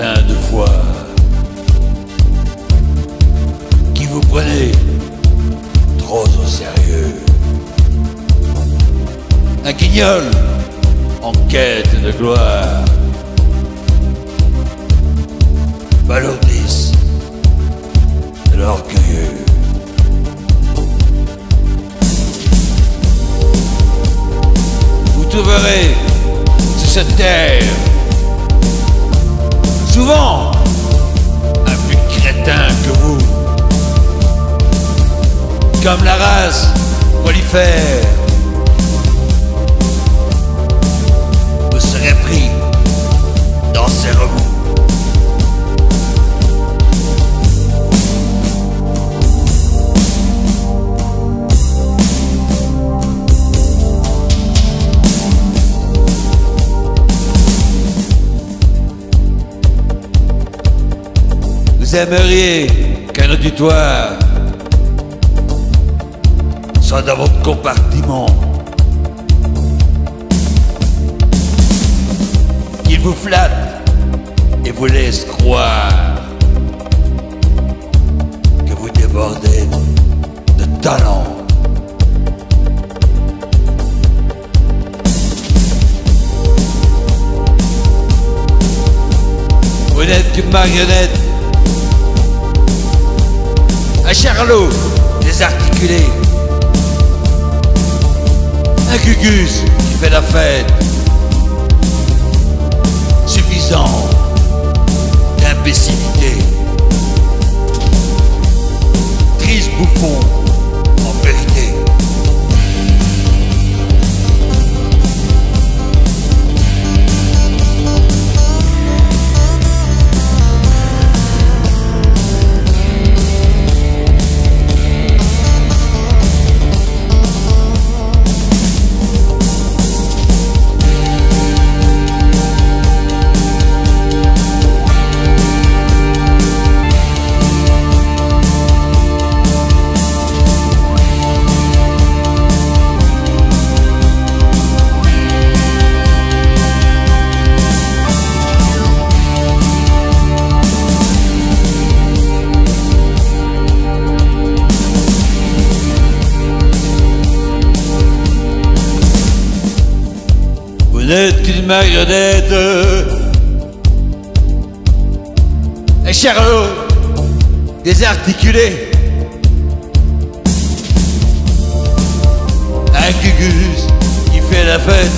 matin de foi qui vous prenez trop au sérieux. Un guignol en quête de gloire, balourdisse de l'orgueilleux. Vous trouverez sur cette terre souvent un plus crétin que vous. Comme la race prolifère, vous serez pris dans ses remous. Vous aimeriez qu'un auditoire soit dans votre compartiment, qu'il vous flatte et vous laisse croire que vous débordez de talent. Vous n'êtes qu'une marionnette, un charlot désarticulé, un gugus qui fait la fête, suffisant d'imbécilité, triste bouffon en vérité. Vous n'êtes qu'une marionnette, un charlot désarticulé, un gugus qui fait la fête,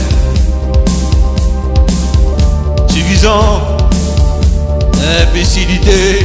suffisant d'imbécilité.